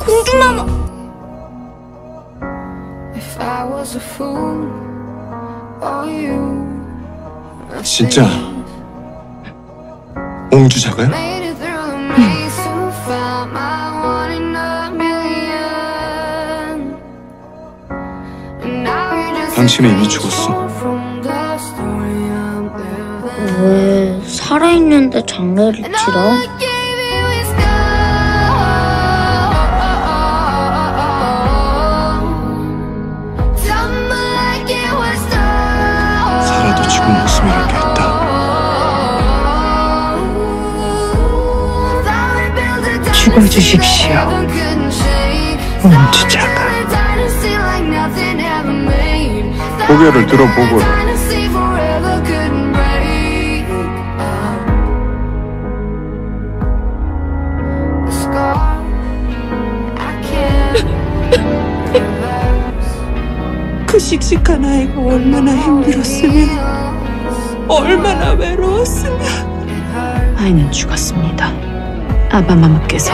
궁금함. 진짜 옹주자가요? 당신은 이미 죽었어. 왜 살아있는데 장례를 치러? 목숨이란 게 있다. 죽어주십시오, 옹주자가. 고개를 들어보고 그 씩씩한 아이가 얼마나 힘들었으면, 얼마나 외로웠으면. 아이는 죽었습니다. 아바마마께서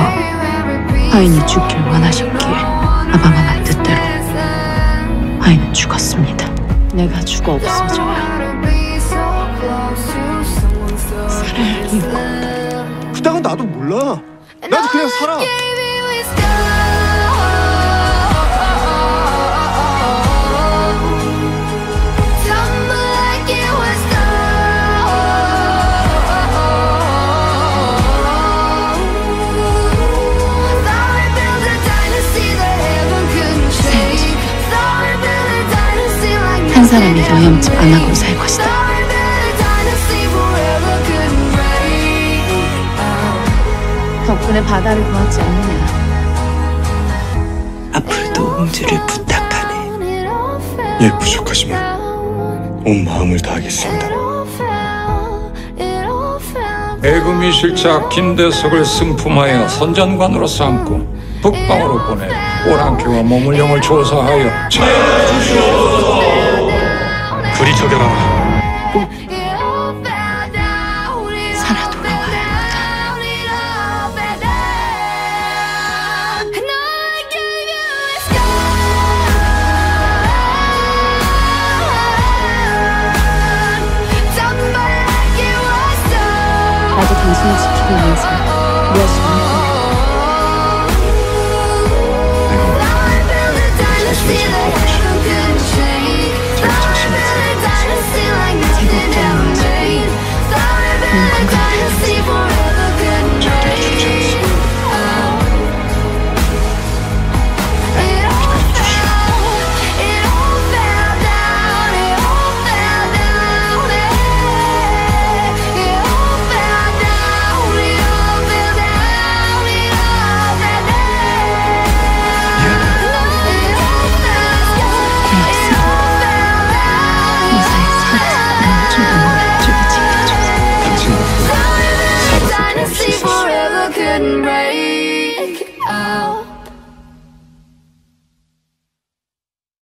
아이는 죽길 원하셨기에 아바마마 뜻대로 아이는 죽었습니다. 내가 죽어 없어져야 살아야 하는 겁니다. 그딴 건 나도 몰라. 나도 그냥 살아. 한 사람이 노염집 안 하고 살 것이다. 덕분에 바다를 구하지 않느냐. 앞으로도 옹주를 부탁하네. 예, 부족하지만 온 마음을 다하겠습니다. 애금이 실착 김대석을 승품하여 선전관으로 삼고 북방으로 보내 오랑캐와 머물령을 조사하여 자연을 주시옵소서. 우리 저격하라.